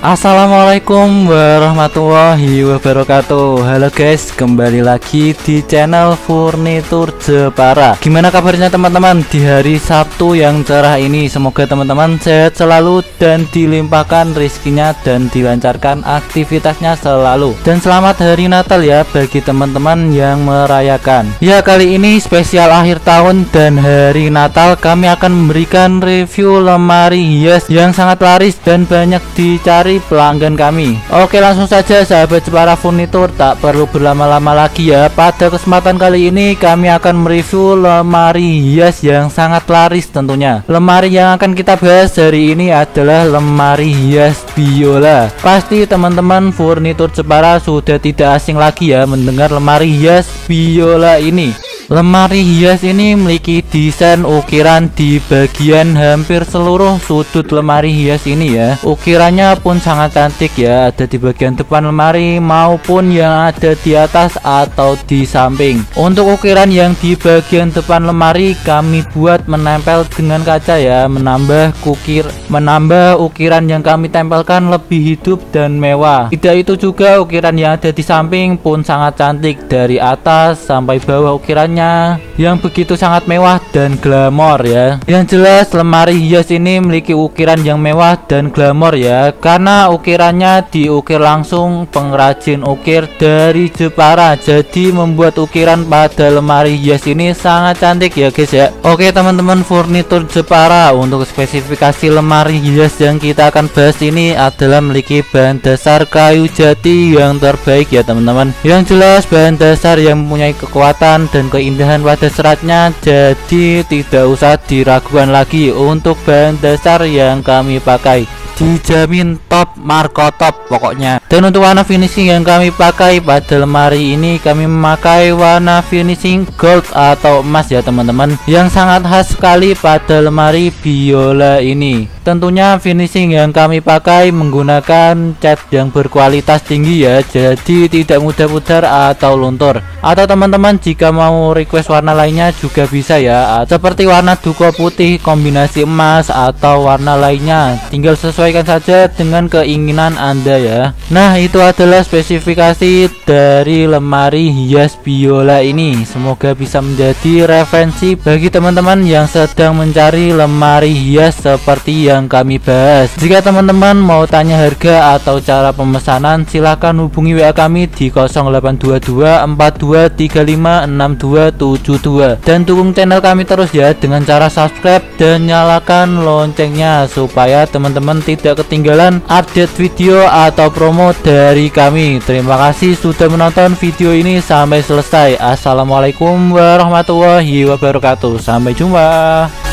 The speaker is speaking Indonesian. Assalamualaikum warahmatullahi wabarakatuh. Halo guys, kembali lagi di channel Furniture Jepara. Gimana kabarnya teman-teman di hari Sabtu yang cerah ini? Semoga teman-teman sehat selalu dan dilimpahkan rezekinya dan dilancarkan aktivitasnya selalu. Dan selamat hari Natal ya bagi teman-teman yang merayakan. Ya, kali ini spesial akhir tahun dan hari Natal kami akan memberikan review lemari hias yang sangat laris dan banyak dicari pelanggan kami. Oke, langsung saja sahabat Jepara Furniture, tak perlu berlama-lama lagi ya. Pada kesempatan kali ini kami akan mereview lemari hias yang sangat laris tentunya. Lemari yang akan kita bahas hari ini adalah lemari hias biola. Pasti teman-teman Furniture Jepara sudah tidak asing lagi ya mendengar lemari hias biola ini. Lemari hias ini memiliki desain ukiran di bagian hampir seluruh sudut lemari hias ini ya. Ukirannya pun sangat cantik ya, ada di bagian depan lemari maupun yang ada di atas atau di samping. Untuk ukiran yang di bagian depan lemari kami buat menempel dengan kaca ya, menambah ukiran yang kami tempelkan lebih hidup dan mewah. Tidak itu juga, ukiran yang ada di samping pun sangat cantik, dari atas sampai bawah ukirannya yang begitu sangat mewah dan glamor ya. Yang jelas lemari hias ini memiliki ukiran yang mewah dan glamor ya, karena ukirannya diukir langsung pengrajin ukir dari Jepara. Jadi membuat ukiran pada lemari hias ini sangat cantik ya guys ya. Oke teman-teman Furniture Jepara, untuk spesifikasi lemari hias yang kita akan bahas ini adalah memiliki bahan dasar kayu jati yang terbaik ya teman-teman. Yang jelas bahan dasar yang mempunyai kekuatan dan keindahan pada seratnya, jadi tidak usah diragukan lagi untuk bahan dasar yang kami pakai. Dijamin top, marko top pokoknya. Dan untuk warna finishing yang kami pakai pada lemari ini, kami memakai warna finishing gold atau emas ya teman-teman, yang sangat khas sekali pada lemari biola ini. Tentunya finishing yang kami pakai menggunakan cat yang berkualitas tinggi ya, jadi tidak mudah pudar atau luntur. Atau teman-teman jika mau request warna lainnya juga bisa ya, seperti warna duko putih kombinasi emas atau warna lainnya, tinggal sesuai saja dengan keinginan Anda ya. Nah, itu adalah spesifikasi dari lemari hias biola ini. Semoga bisa menjadi referensi bagi teman-teman yang sedang mencari lemari hias seperti yang kami bahas. Jika teman-teman mau tanya harga atau cara pemesanan, silahkan hubungi WA kami di 0822 4235 6272. Dan dukung channel kami terus ya dengan cara subscribe dan nyalakan loncengnya, supaya teman-teman tidak ketinggalan update video atau promo dari kami. Terima kasih sudah menonton video ini sampai selesai. Assalamualaikum warahmatullahi wabarakatuh. Sampai jumpa.